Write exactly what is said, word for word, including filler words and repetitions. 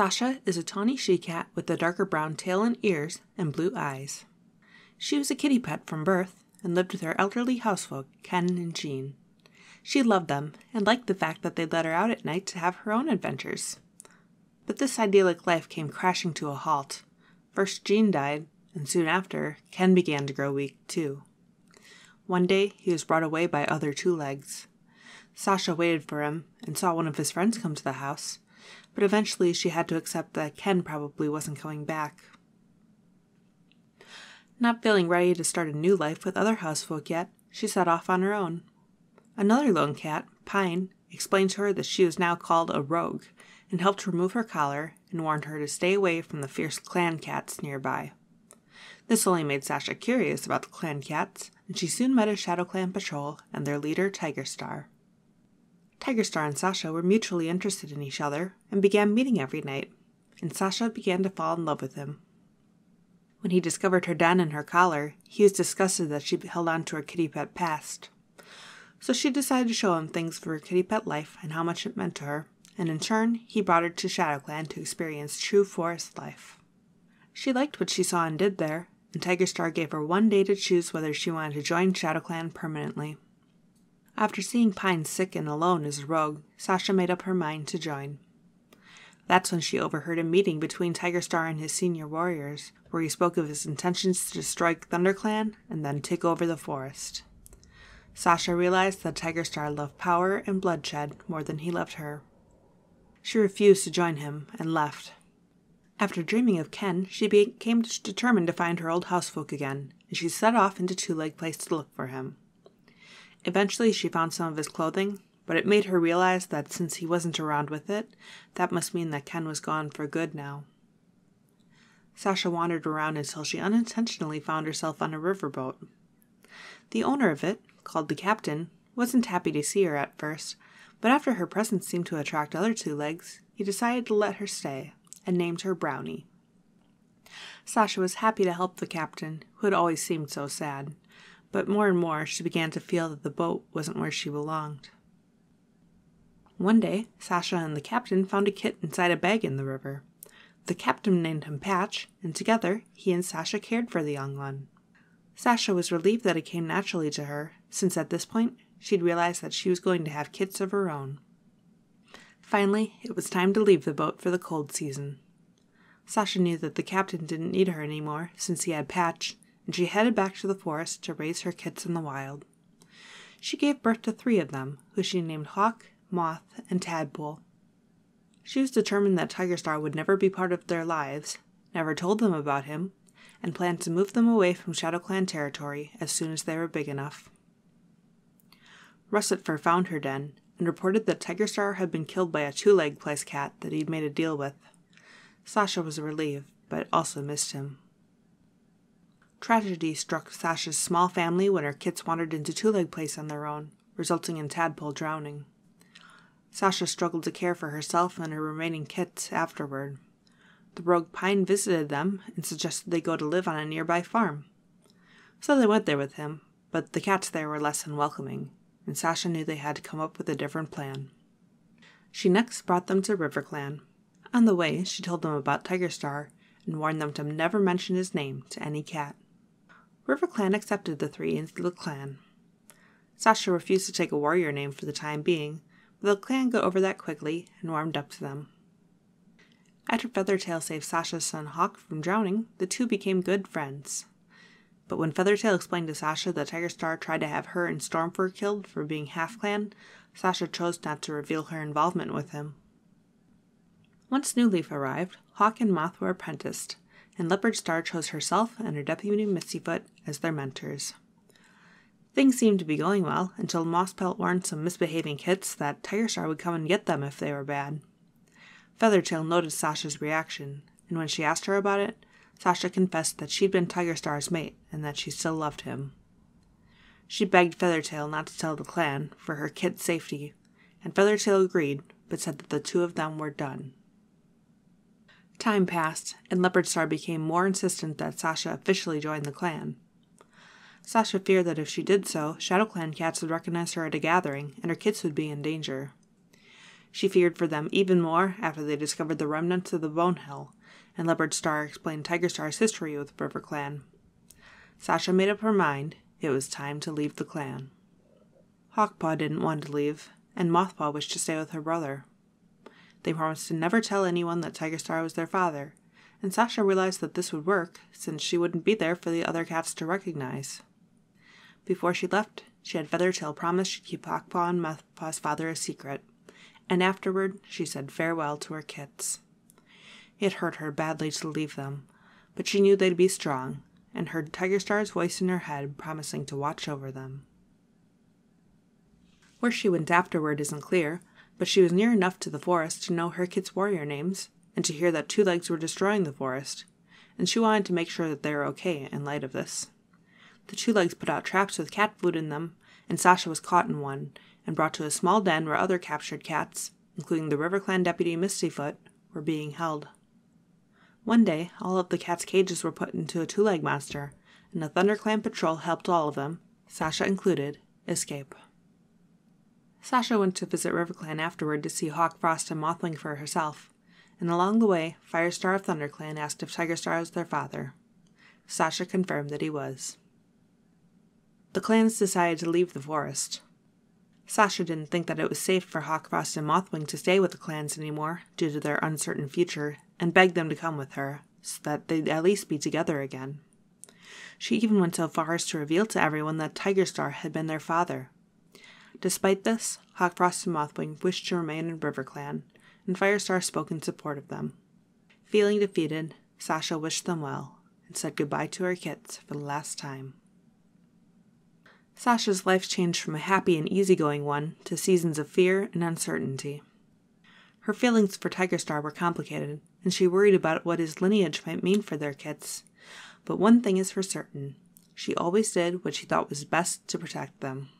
Sasha is a tawny she-cat with a darker brown tail and ears and blue eyes. She was a kitty pet from birth and lived with her elderly housefolk, Ken and Jean. She loved them and liked the fact that they let her out at night to have her own adventures. But this idyllic life came crashing to a halt. First Jean died, and soon after, Ken began to grow weak too. One day, he was brought away by other two-legs. Sasha waited for him and saw one of his friends come to the house, but eventually she had to accept that Ken probably wasn't coming back. Not feeling ready to start a new life with other housefolk yet, she set off on her own. Another lone cat, Pine, explained to her that she was now called a rogue, and helped remove her collar and warned her to stay away from the fierce clan cats nearby. This only made Sasha curious about the clan cats, and she soon met a ShadowClan patrol and their leader, Tigerstar. Tigerstar and Sasha were mutually interested in each other and began meeting every night, and Sasha began to fall in love with him. When he discovered her den and her collar, he was disgusted that she held on to her kitty pet past. So she decided to show him things for her kitty pet life and how much it meant to her, and in turn, he brought her to ShadowClan to experience true forest life. She liked what she saw and did there, and Tigerstar gave her one day to choose whether she wanted to join ShadowClan permanently. After seeing Pine sick and alone as a rogue, Sasha made up her mind to join. That's when she overheard a meeting between Tigerstar and his senior warriors, where he spoke of his intentions to destroy ThunderClan and then take over the forest. Sasha realized that Tigerstar loved power and bloodshed more than he loved her. She refused to join him and left. After dreaming of Ken, she became determined to find her old housefolk again, and she set off into Twolegplace to look for him. Eventually she found some of his clothing, but it made her realize that since he wasn't around with it, that must mean that Ken was gone for good now. Sasha wandered around until she unintentionally found herself on a riverboat. The owner of it, called the captain, wasn't happy to see her at first, but after her presence seemed to attract other two-legs, he decided to let her stay, and named her Brownie. Sasha was happy to help the captain, who had always seemed so sad, but more and more she began to feel that the boat wasn't where she belonged. One day, Sasha and the captain found a kit inside a bag in the river. The captain named him Patch, and together, he and Sasha cared for the young one. Sasha was relieved that it came naturally to her, since at this point, she'd realized that she was going to have kits of her own. Finally, it was time to leave the boat for the cold season. Sasha knew that the captain didn't need her anymore, since he had Patch, and she headed back to the forest to raise her kits in the wild. She gave birth to three of them, who she named Hawk, Moth, and Tadpole. She was determined that Tigerstar would never be part of their lives, never told them about him, and planned to move them away from ShadowClan territory as soon as they were big enough. Russetfur found her den, and reported that Tigerstar had been killed by a Twolegplace cat that he'd made a deal with. Sasha was relieved, but also missed him. Tragedy struck Sasha's small family when her kits wandered into Twolegplace on their own, resulting in Tadpole drowning. Sasha struggled to care for herself and her remaining kits afterward. The rogue Pine visited them and suggested they go to live on a nearby farm. So they went there with him, but the cats there were less than welcoming, and Sasha knew they had to come up with a different plan. She next brought them to RiverClan. On the way, she told them about Tigerstar and warned them to never mention his name to any cat. RiverClan accepted the three into the clan. Sasha refused to take a warrior name for the time being, the clan got over that quickly and warmed up to them. After Feathertail saved Sasha's son Hawk from drowning, the two became good friends. But when Feathertail explained to Sasha that Tigerstar tried to have her and Stormfur killed for being half-clan, Sasha chose not to reveal her involvement with him. Once New Leaf arrived, Hawk and Moth were apprenticed, and Leopardstar chose herself and her deputy Mistyfoot as their mentors. Things seemed to be going well until Mosspelt warned some misbehaving kits that Tigerstar would come and get them if they were bad. Feathertail noticed Sasha's reaction, and when she asked her about it, Sasha confessed that she'd been Tigerstar's mate and that she still loved him. She begged Feathertail not to tell the clan for her kit's safety, and Feathertail agreed but said that the two of them were done. Time passed, and Leopardstar became more insistent that Sasha officially join the clan. Sasha feared that if she did so, ShadowClan cats would recognize her at a gathering, and her kits would be in danger. She feared for them even more after they discovered the remnants of the Bone Hill, and Leopardstar explained Tigerstar's history with RiverClan. Sasha made up her mind. It was time to leave the clan. Hawkpaw didn't want to leave, and Mothpaw wished to stay with her brother. They promised to never tell anyone that Tigerstar was their father, and Sasha realized that this would work, since she wouldn't be there for the other cats to recognize. Before she left, she had Feathertail promise she'd keep Hawkpaw and Mothpaw's father a secret, and afterward she said farewell to her kits. It hurt her badly to leave them, but she knew they'd be strong, and heard Tigerstar's voice in her head promising to watch over them. Where she went afterward isn't clear, but she was near enough to the forest to know her kids' warrior names, and to hear that Twolegs were destroying the forest, and she wanted to make sure that they were okay in light of this. The Twolegs put out traps with cat food in them, and Sasha was caught in one, and brought to a small den where other captured cats, including the RiverClan deputy Mistyfoot, were being held. One day, all of the cats' cages were put into a two-leg monster, and a ThunderClan patrol helped all of them, Sasha included, escape. Sasha went to visit RiverClan afterward to see Hawkfrost and Mothwing for herself, and along the way, Firestar of ThunderClan asked if Tigerstar was their father. Sasha confirmed that he was. The clans decided to leave the forest. Sasha didn't think that it was safe for Hawkfrost and Mothwing to stay with the clans anymore due to their uncertain future, and begged them to come with her, so that they'd at least be together again. She even went so far as to reveal to everyone that Tigerstar had been their father. Despite this, Hawkfrost and Mothwing wished to remain in RiverClan, and Firestar spoke in support of them. Feeling defeated, Sasha wished them well, and said goodbye to her kits for the last time. Sasha's life changed from a happy and easygoing one to seasons of fear and uncertainty. Her feelings for Tigerstar were complicated, and she worried about what his lineage might mean for their kits. But one thing is for certain. She always did what she thought was best to protect them.